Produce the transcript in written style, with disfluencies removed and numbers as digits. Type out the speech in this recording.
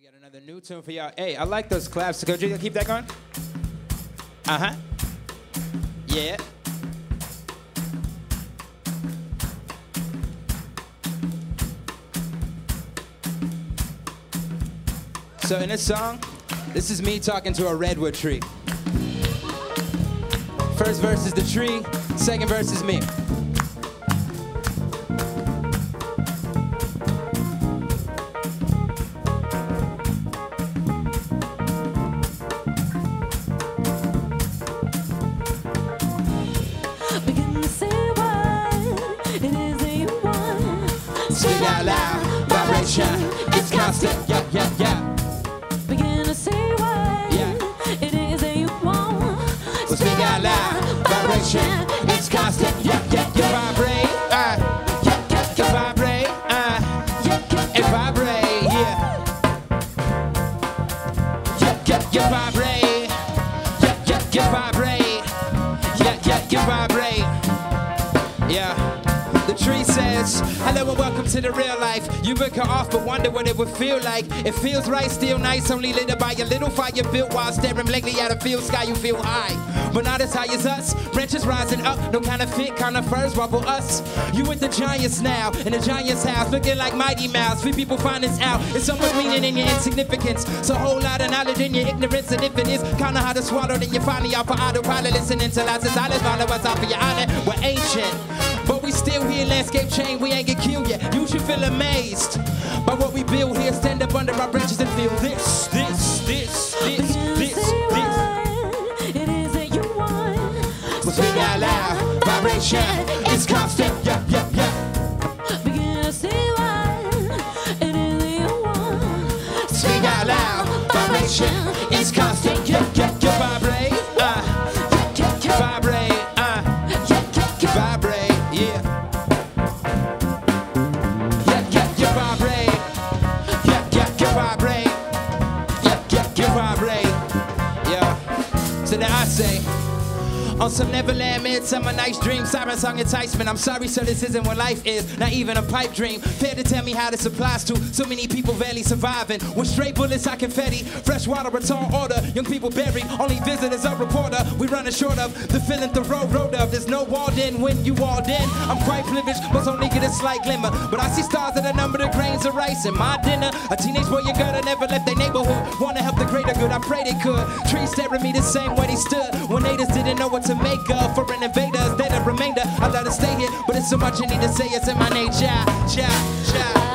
We got another new tune for y'all. Hey, I like those claps. Could you keep that going? Uh-huh. Yeah. So in this song, this is me talking to a redwood tree. First verse is the tree, second verse is me. Begin to say why it is that you want. Speak out loud, vibration, it's constant, yeah, yeah, yeah. It's constant, yeah, yeah, yeah. Vibrate, yeah, yeah, yeah. Vibrate, yeah, yeah, yeah. Vibrate, yeah. Yeah, yeah, yeah. Vibrate, yeah, yeah, yeah. Vibrate, yeah, yeah, yeah. Vibrate, yeah. The tree says, hello and welcome to the real life. You've been cut off but wonder what it would feel like. It feels right, still nice, only lit by a little fire built while staring blankly at a field sky. You feel high, but not as high as us. Branches rising up, no counterfeit, conifers rival us. You with the giants now, in the giant's house, looking like Mighty Mouse. We people find this out. It's somewhat meaning in your insignificance. So whole lot of knowledge in your ignorance, and if it is kinda hard to swallow, then you finally out for autopilot. Listening to lots of silence, follow us out for your honor. We're ancient, but we still here. Landscape change, we ain't get killed yet. You should feel amazed by what we build here. Stand up under our branches and feel this, this, this, this, this, this. Speak out loud, vibration, it's constant, yeah, yeah, yeah. Begin to see what it is that you want. Speak out loud, vibration, it's constant, yeah, yeah, yeah. Vibrate, yeah, yeah, vibrate, yeah, yeah, vibrate, yeah. Yeah, yeah, yeah, vibrate, yeah, yeah, yeah, vibrate, yeah, yeah, yeah, vibrate, yeah. So now I say, on some Neverland, midsummer night's dream, siren song enticement. I'm sorry, sir, this isn't what life is, not even a pipe dream. Fair to tell me how this applies to so many people barely surviving. With straight bullets, I confetti, fresh water, a tall order. Young people buried, only visitors, a reporter. We running short of the feeling the road of. There's no walled in when you walled in. I'm quite privileged, must only get a slight glimmer. But I see stars that are numbered of grains of rice in my dinner. A teenage boy and girl that never left their neighborhood. Wanna help the greater good, I pray they could. Trees staring me the same way they stood when they just didn't know what to make of. For an invader, they're the remainder. I let it stay here, but it's so much I need to say. It's in my nature.